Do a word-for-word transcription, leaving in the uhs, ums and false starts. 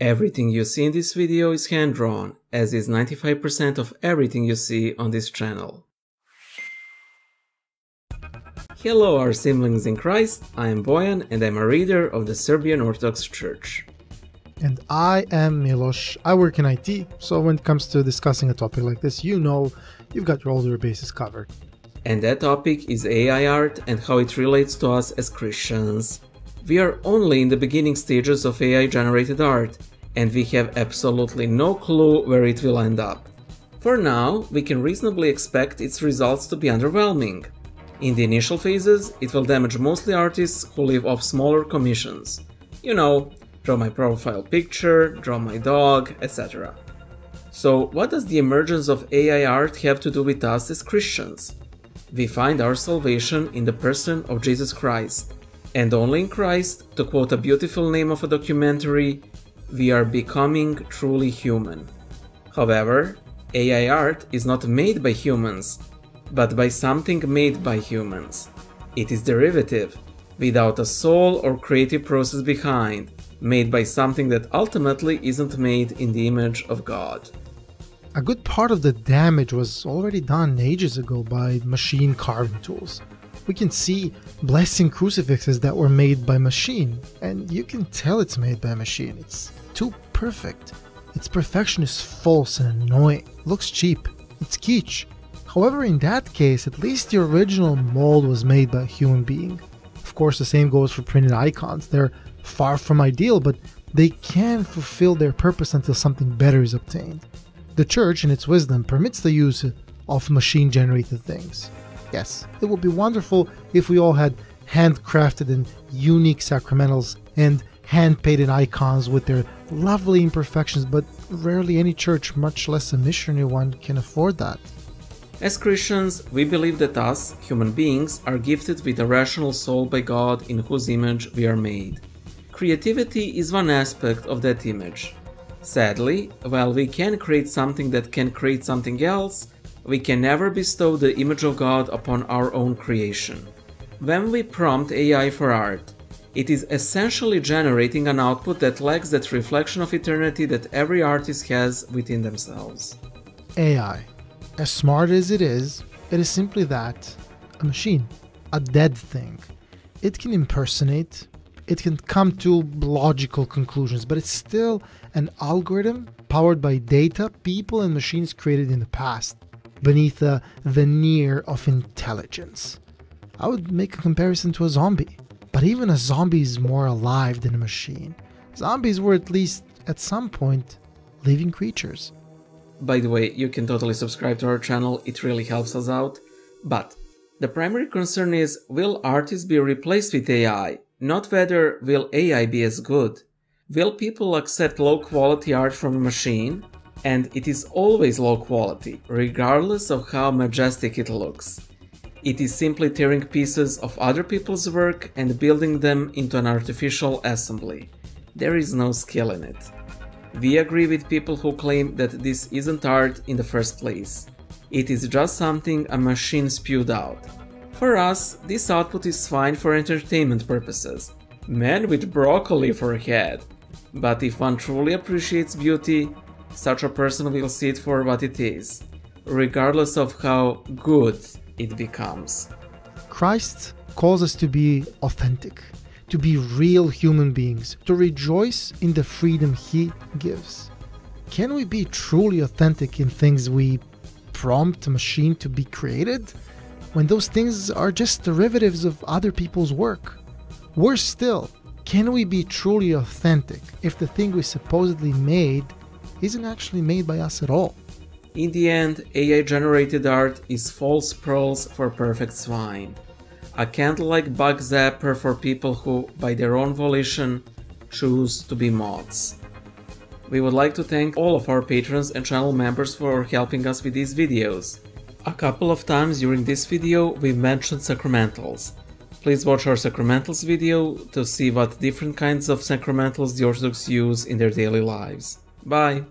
Everything you see in this video is hand-drawn, as is ninety-five percent of everything you see on this channel. Hello, our siblings in Christ, I am Bojan and I'm a reader of the Serbian Orthodox Church. And I am Milosh. I work in I T, so when it comes to discussing a topic like this, you know you've got all your bases covered. And that topic is A I art and how it relates to us as Christians. We are only in the beginning stages of A I-generated art, and we have absolutely no clue where it will end up. For now, we can reasonably expect its results to be underwhelming. In the initial phases, it will damage mostly artists who live off smaller commissions. You know, draw my profile picture, draw my dog, et cetera. So, what does the emergence of A I art have to do with us as Christians? We find our salvation in the person of Jesus Christ. And only in Christ, to quote a beautiful name of a documentary, we are becoming truly human. However, A I art is not made by humans, but by something made by humans. It is derivative, without a soul or creative process behind, made by something that ultimately isn't made in the image of God. A good part of the damage was already done ages ago by machine carving tools. We can see blessing crucifixes that were made by machine, and you can tell it's made by machine. It's too perfect. Its perfection is false and annoying. Looks cheap. It's kitsch. However, in that case, at least the original mold was made by a human being. Of course, the same goes for printed icons. They're far from ideal, but they can fulfill their purpose until something better is obtained. The Church, in its wisdom, permits the use of machine-generated things. Yes, it would be wonderful if we all had handcrafted and unique sacramentals and hand-painted icons with their lovely imperfections, but rarely any church, much less a missionary one, can afford that. As Christians, we believe that us, human beings, are gifted with a rational soul by God in whose image we are made. Creativity is one aspect of that image. Sadly, while we can create something that can create something else, we can never bestow the image of God upon our own creation. When we prompt A I for art, it is essentially generating an output that lacks that reflection of eternity that every artist has within themselves. A I, as smart as it is, it is simply that, a machine, a dead thing. It can impersonate, it can come to logical conclusions, but it's still an algorithm powered by data people and machines created in the past, beneath a veneer of intelligence. I would make a comparison to a zombie, but even a zombie is more alive than a machine. Zombies were at least, at some point, living creatures. By the way, you can totally subscribe to our channel, it really helps us out. But the primary concern is, will artists be replaced with A I? Not whether will A I be as good. Will people accept low-quality art from a machine? And it is always low quality, regardless of how majestic it looks. It is simply tearing pieces of other people's work and building them into an artificial assembly. There is no skill in it. We agree with people who claim that this isn't art in the first place. It is just something a machine spewed out. For us, this output is fine for entertainment purposes. Man with broccoli for a head. But if one truly appreciates beauty, such a person will see it for what it is, regardless of how good it becomes. Christ calls us to be authentic, to be real human beings, to rejoice in the freedom He gives. Can we be truly authentic in things we prompt a machine to be created, when those things are just derivatives of other people's work? Worse still, can we be truly authentic if the thing we supposedly made isn't actually made by us at all? In the end, A I-generated art is false pearls for perfect swine. A candlelight bug zapper for people who, by their own volition, choose to be mods. We would like to thank all of our patrons and channel members for helping us with these videos. A couple of times during this video, we've mentioned sacramentals. Please watch our sacramentals video to see what different kinds of sacramentals the Orthodox use in their daily lives. Bye.